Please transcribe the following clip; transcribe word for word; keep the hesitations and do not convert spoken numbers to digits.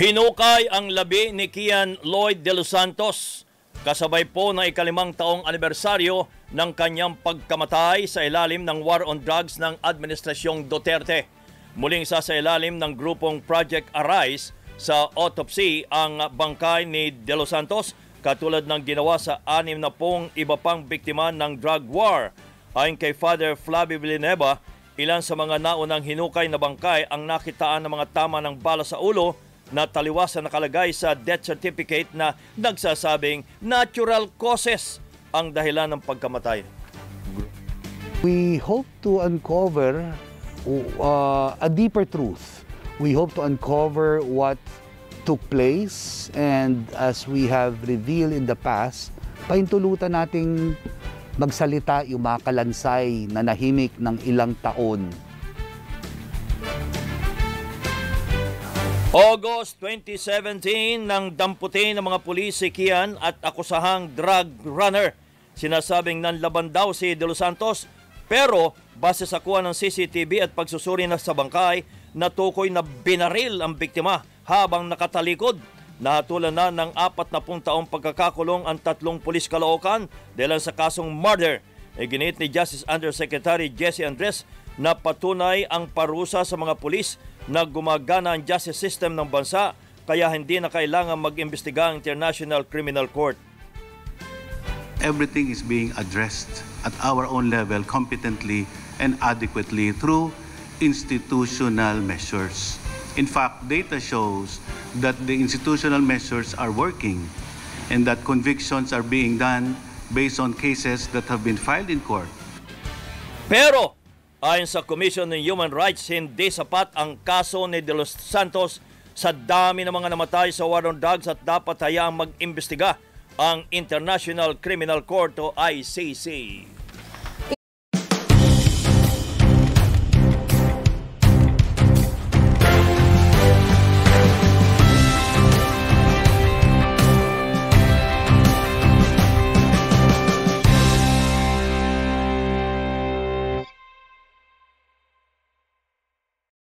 Hinukay ang labi ni Kian Lloyd delos Santos kasabay po ng ikalimang taong anibersaryo ng kanyang pagkamatay sa ilalim ng War on Drugs ng Administrasyong Duterte. Muling sa sa ilalim ng grupong Project Arise sa autopsy ang bangkay ni delos Santos katulad ng ginawa sa anim na pong iba pang biktima ng drug war. Ayon kay Father Flavie Dolorosa, ilan sa mga naunang hinukay na bangkay ang nakitaan ng mga tama ng bala sa ulo na taliwas na nakalagay sa death certificate na nagsasabing natural causes ang dahilan ng pagkamatay. We hope to uncover uh, a deeper truth. We hope to uncover what took place, and as we have revealed in the past, paintulutan nating magsalita yung mga kalansay na nahimik ng ilang taon. August twenty seventeen, nang damputin ng mga pulis si Kian at akusahang drug runner. Sinasabing nanlaban daw si delos Santos, pero base sa kuha ng C C T V at pagsusuri na sa bangkay, natukoy na binaril ang biktima habang nakatalikod. Nahatulan na ng apat na pung taong pagkakakulong ang tatlong pulis Caloocan dahil sa kasong murder. Iginiit ni Justice Undersecretary Jesse Andres na patunay ang parusa sa mga pulis na gumagana ang justice system ng bansa kaya hindi na kailangan mag-imbestiga ang International Criminal Court. Everything is being addressed at our own level competently and adequately through institutional measures. In fact, data shows that the institutional measures are working and that convictions are being done based on cases that have been filed in court. Pero, ayon sa Commission on Human Rights, hindi sapat ang kaso ni delos Santos sa dami ng mga namatay sa war on drugs at dapat hayaang mag-imbestiga ang International Criminal Court o I C C.